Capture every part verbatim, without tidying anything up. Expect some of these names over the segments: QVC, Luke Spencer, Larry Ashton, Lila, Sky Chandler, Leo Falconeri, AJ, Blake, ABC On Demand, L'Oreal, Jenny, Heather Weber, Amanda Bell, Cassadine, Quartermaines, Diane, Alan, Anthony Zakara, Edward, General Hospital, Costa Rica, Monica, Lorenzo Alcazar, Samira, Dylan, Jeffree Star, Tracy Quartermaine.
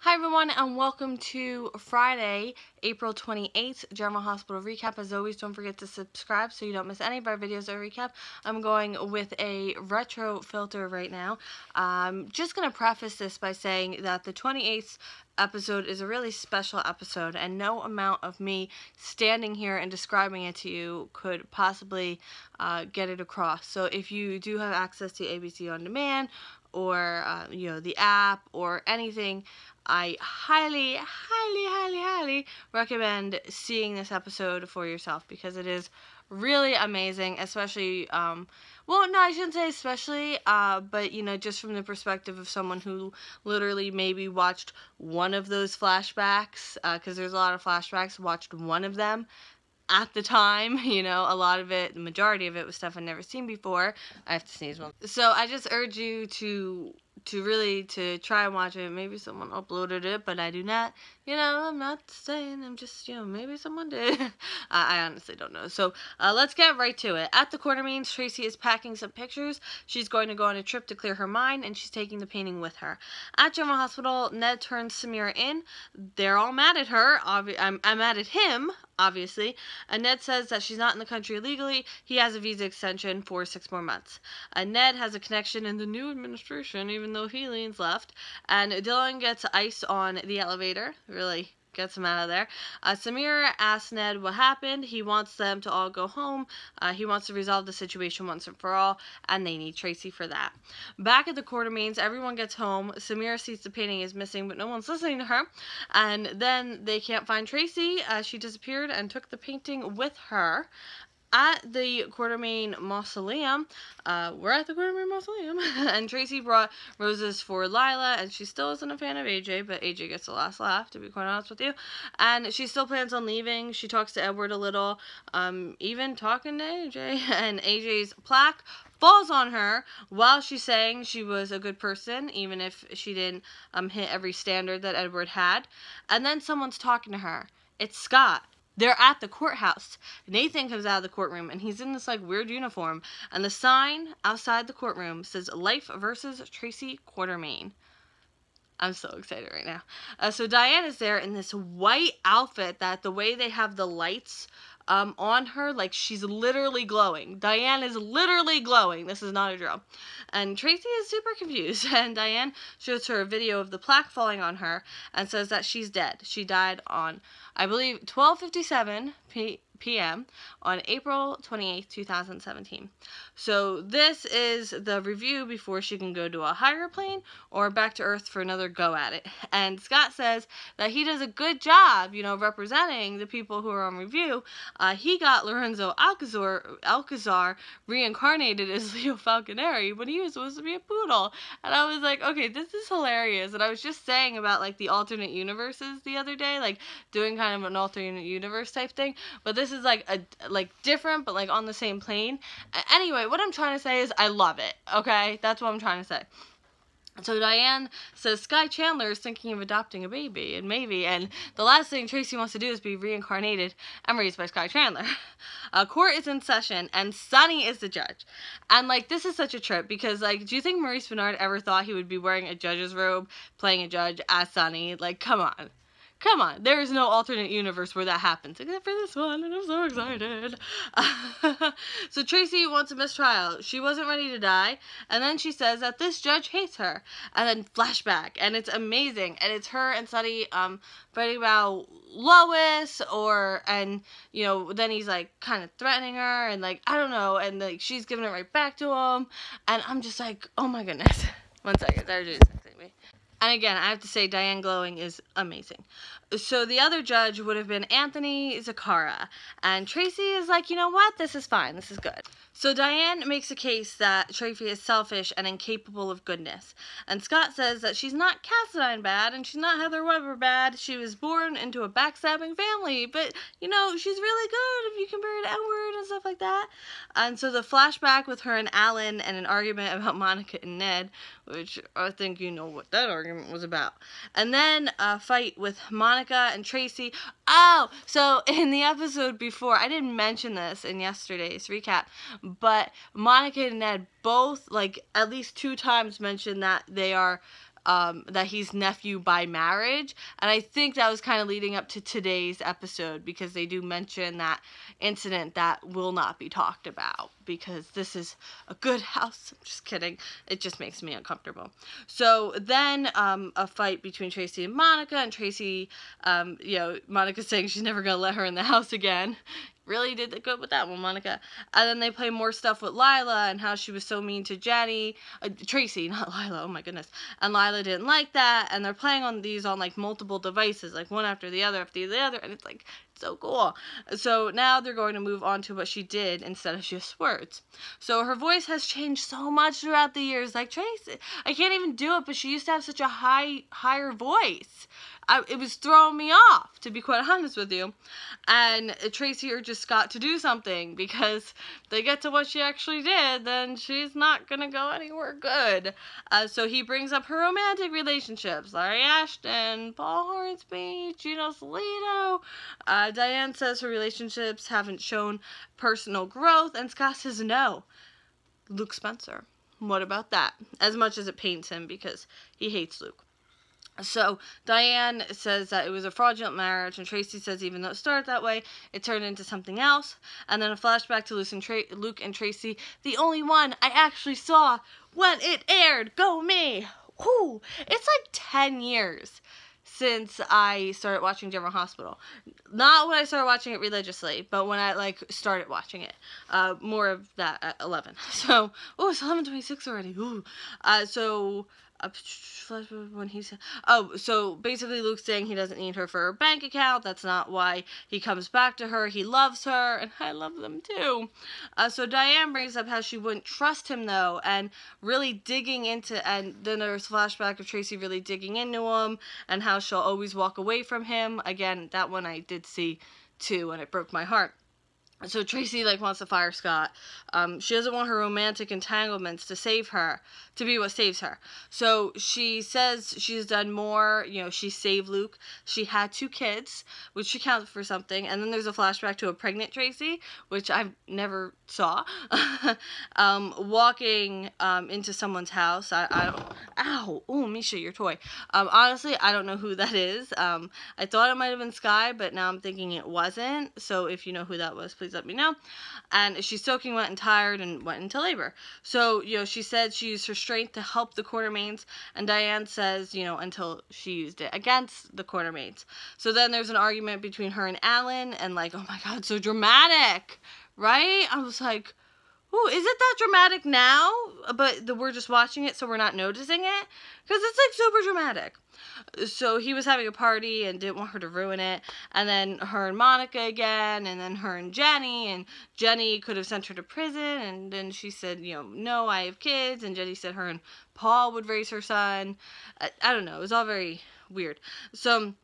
Hi everyone and welcome to Friday, April twenty-eighth, General Hospital Recap. As always, don't forget to subscribe so you don't miss any of our videos or recap. I'm going with a retro filter right now. I'm just going to preface this by saying that the twenty-eighth episode is a really special episode, and no amount of me standing here and describing it to you could possibly uh, get it across. So if you do have access to A B C On Demand, or, uh, you know, the app, or anything, I highly, highly, highly, highly recommend seeing this episode for yourself, because it is really amazing, especially, um, well, no, I shouldn't say especially, uh, but, you know, just from the perspective of someone who literally maybe watched one of those flashbacks, uh, because there's a lot of flashbacks, watched one of them at the time, you know, a lot of it, the majority of it was stuff I've never seen before. I have to sneeze one. So I just urge you to, to really, to try and watch it. Maybe someone uploaded it, but I do not, you know, I'm not saying, I'm just, you know, maybe someone did. I honestly don't know. So uh, let's get right to it. At the Quartermaines, Tracy is packing some pictures. She's going to go on a trip to clear her mind, and she's taking the painting with her. At General Hospital, Ned turns Samira in. They're all mad at her. Obvi I'm, I'm mad at him, obviously. And Ned says that she's not in the country legally. He has a visa extension for six more months. Uh, Ned has a connection in the new administration, even though he leans left. And Dylan gets iced on the elevator. Really gets him out of there. Uh, Samira asks Ned what happened. He wants them to all go home. Uh, he wants to resolve the situation once and for all, and they need Tracy for that. Back at the Quartermaines, everyone gets home. Samira sees the painting is missing, but no one's listening to her, and then they can't find Tracy. Uh, she disappeared and took the painting with her. At the Quartermaine Mausoleum, uh, we're at the Quartermaine Mausoleum, and Tracy brought roses for Lila, and she still isn't a fan of A J, but A J gets the last laugh, to be quite honest with you, and she still plans on leaving. She talks to Edward a little, um, even talking to A J, and A J's plaque falls on her while she's saying she was a good person, even if she didn't um, hit every standard that Edward had, and then someone's talking to her. It's Scott. They're at the courthouse. Nathan comes out of the courtroom, and he's in this, like, weird uniform. And the sign outside the courtroom says, Life versus Tracy Quartermaine. I'm so excited right now. Uh, so Diane is there in this white outfit that the way they have the lights um, on her, like, she's literally glowing. Diane is literally glowing. This is not a drill. And Tracy is super confused. And Diane shows her a video of the plaque falling on her and says that she's dead. She died on, I believe, twelve fifty-seven p m on April twenty-eighth, two thousand seventeen. So this is the review before she can go to a higher plane or back to Earth for another go at it. And Scott says that he does a good job, you know, representing the people who are on review. Uh, he got Lorenzo Alcazar, Alcazar reincarnated as Leo Falconeri when he was supposed to be a poodle. And I was like, okay, this is hilarious. And I was just saying about, like, the alternate universes the other day, like doing kind of an alternate universe type thing. But this This is like a like different, but like on the same plane. Anyway, what I'm trying to say is I love it. Okay, that's what I'm trying to say. So Diane says Sky Chandler is thinking of adopting a baby, and maybe, and the last thing Tracy wants to do is be reincarnated and raised by Sky Chandler. Uh, court is in session, and Sonny is the judge. And, like, this is such a trip, because, like, do you think Maurice Bernard ever thought he would be wearing a judge's robe, playing a judge as Sonny? Like, come on. Come on, there is no alternate universe where that happens, except for this one, and I'm so excited. So Tracy wants a mistrial. She wasn't ready to die, and then she says that this judge hates her, and then flashback, and it's amazing, and it's her and Sonny um, fighting about Lois, or, and, you know, then he's, like, kind of threatening her, and, like, I don't know, and, like, she's giving it right back to him, and I'm just like, oh my goodness. One second, there's just texting me. And again, I have to say, Diane glowing is amazing. So the other judge would have been Anthony Zakara. And Tracy is like, you know what? This is fine. This is good. So Diane makes a case that Tracy is selfish and incapable of goodness. And Scott says that she's not Cassadine bad, and she's not Heather Weber bad. She was born into a backstabbing family. But, you know, she's really good if you compare it to Edward and stuff like that. And so the flashback with her and Alan and an argument about Monica and Ned, which I think you know what that argument was about. And then a fight with Monica and Tracy. Oh, so in the episode before, I didn't mention this in yesterday's recap, but Monica and Ned both, like, at least two times mentioned that they are um, that he's nephew by marriage. And I think that was kind of leading up to today's episode, because they do mention that incident that will not be talked about, because this is a good house. I'm just kidding. It just makes me uncomfortable. So then um, a fight between Tracy and Monica, and Tracy, um, you know, Monica's saying she's never going to let her in the house again. Really did good with that one, Monica. And then they play more stuff with Lila and how she was so mean to Jenny. Uh, Tracy, not Lila. Oh, my goodness. And Lila didn't like that. And they're playing on these on, like, multiple devices, like, one after the other after the other. And it's, like, so cool. So now they're going to move on to what she did instead of just words. So her voice has changed so much throughout the years. Like, Tracy, I can't even do it, but she used to have such a high, higher voice. I, it was throwing me off, to be quite honest with you. And Tracy or just got to do something, because if they get to what she actually did, then she's not going to go anywhere good. Uh, so he brings up her romantic relationships. Larry Ashton, Paul Hornsby, Gino Salito. Uh, Diane says her relationships haven't shown personal growth. And Scott says no. Luke Spencer. What about that? As much as it pains him, because he hates Luke. So Diane says that it was a fraudulent marriage, and Tracy says even though it started that way, it turned into something else. And then a flashback to Luke and, Tra Luke and Tracy, the only one I actually saw when it aired. Go me! Ooh, it's like ten years since I started watching General Hospital. Not when I started watching it religiously, but when I, like, started watching it. Uh, more of that at eleven. So, oh, it's eleven twenty-six already. Ooh. Uh, so... when he said, oh, so basically Luke's saying he doesn't need her for her bank account. That's not why he comes back to her. He loves her, and I love them too. Uh, so Diane brings up how she wouldn't trust him, though, and really digging into, and then there's a flashback of Tracy really digging into him, and how she'll always walk away from him. Again, that one I did see too, and it broke my heart. So Tracy, like, wants to fire Scott. Um, she doesn't want her romantic entanglements to save her, to be what saves her. So she says she's done more, you know, she saved Luke. She had two kids, which she counts for something. And then there's a flashback to a pregnant Tracy, which I've never saw, um, walking um, into someone's house. I, I don't, ow, ooh, Misha, your toy. Um, honestly, I don't know who that is. Um, I thought it might have been Sky, but now I'm thinking it wasn't. So if you know who that was, please let me know. And she's soaking wet and tired and went into labor. So, you know, she said she used her strength to help the Quartermaines, and Diane says, you know, until she used it against the Quartermaines. So then there's an argument between her and Alan, and, like, oh my god, so dramatic, right? I was like, ooh, is it that dramatic now? But the, we're just watching it, so we're not noticing it? Because it's, like, super dramatic. So he was having a party and didn't want her to ruin it. And then her and Monica again, and then her and Jenny. And Jenny could have sent her to prison. And then she said, you know, no, I have kids. And Jenny said her and Paul would raise her son. I, I don't know. It was all very weird. So...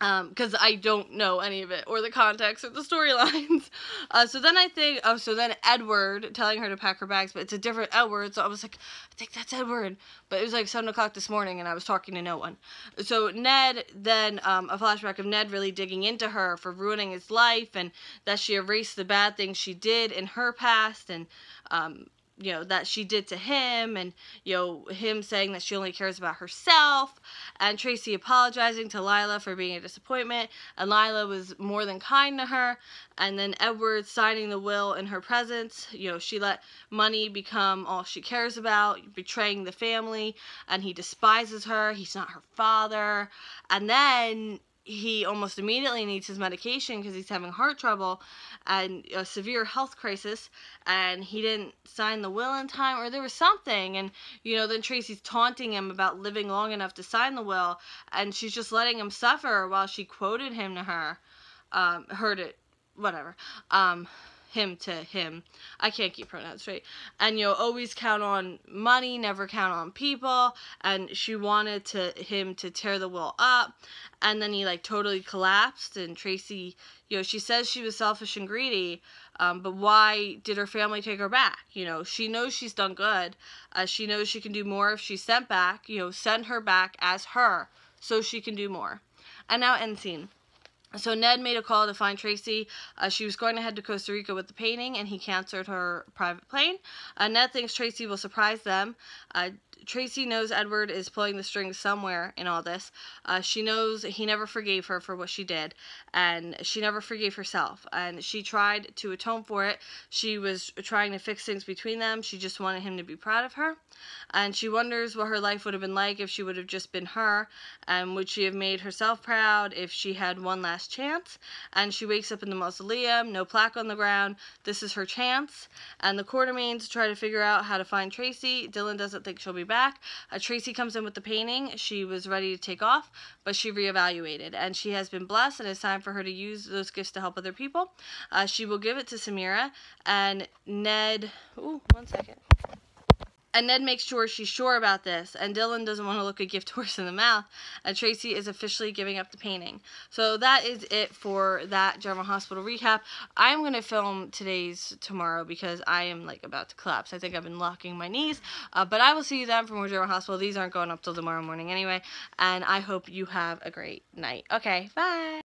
Um, because I don't know any of it, or the context, or the storylines. Uh, so then I think, oh, so then Edward telling her to pack her bags, but it's a different Edward, so I was like, I think that's Edward. But it was like seven o'clock this morning, and I was talking to no one. So Ned, then, um, a flashback of Ned really digging into her for ruining his life, and that she erased the bad things she did in her past, and, um... you know, that she did to him, and, you know, him saying that she only cares about herself, and Tracy apologizing to Lila for being a disappointment, and Lila was more than kind to her, and then Edward signing the will in her presence. You know, she let money become all she cares about, betraying the family, and he despises her, he's not her father, and then... he almost immediately needs his medication because he's having heart trouble and a severe health crisis, and he didn't sign the will in time, or there was something, and, you know, then Tracy's taunting him about living long enough to sign the will, and she's just letting him suffer while she quoted him to her, um, heard it, whatever, um... him to him. I can't keep pronouns straight. And, you know, always count on money, never count on people, and she wanted to him to tear the will up, and then he, like, totally collapsed, and Tracy, you know, she says she was selfish and greedy, um, but why did her family take her back? You know, she knows she's done good. Uh, she knows she can do more if she's sent back. You know, send her back as her so she can do more. And now end scene. So Ned made a call to find Tracy. Uh, she was going to head to Costa Rica with the painting, and he canceled her private plane. Uh, Ned thinks Tracy will surprise them. Uh, Tracy knows Edward is pulling the strings somewhere in all this. Uh, she knows he never forgave her for what she did, and she never forgave herself, and she tried to atone for it. She was trying to fix things between them. She just wanted him to be proud of her, and she wonders what her life would have been like if she would have just been her, and would she have made herself proud if she had one last chance. And she wakes up in the mausoleum, no plaque on the ground. This is her chance, and the Quartermaines try to figure out how to find Tracy. Dylan doesn't think she'll be back. Uh, Tracy comes in with the painting. She was ready to take off, but she reevaluated, and she has been blessed, and it's time for her to use those gifts to help other people. Uh, she will give it to Samira, and Ned... Ooh, one second. And Ned makes sure she's sure about this, and Dylan doesn't want to look a gift horse in the mouth, and Tracy is officially giving up the painting. So that is it for that General Hospital recap. I'm going to film today's tomorrow because I am, like, about to collapse. I think I've been locking my knees, uh, but I will see you then for more General Hospital. These aren't going up till tomorrow morning anyway, and I hope you have a great night. Okay, bye!